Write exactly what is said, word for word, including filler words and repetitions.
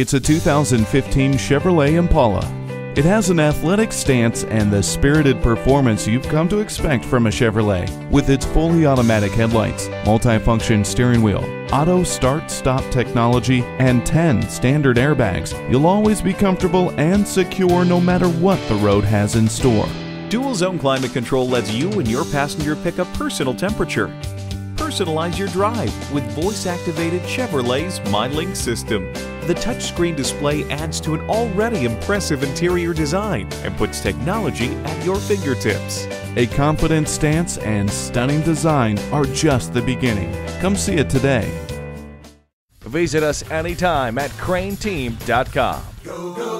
It's a two thousand fifteen Chevrolet Impala. It has an athletic stance and the spirited performance you've come to expect from a Chevrolet, with its fully automatic headlights, multifunction steering wheel, auto start-stop technology, and ten standard airbags. You'll always be comfortable and secure no matter what the road has in store. Dual Zone Climate Control lets you and your passenger pick a personal temperature. Personalize your drive with voice-activated Chevrolet's MyLink system. The touchscreen display adds to an already impressive interior design and puts technology at your fingertips. A confident stance and stunning design are just the beginning. Come see it today. Visit us anytime at Crane Team dot com.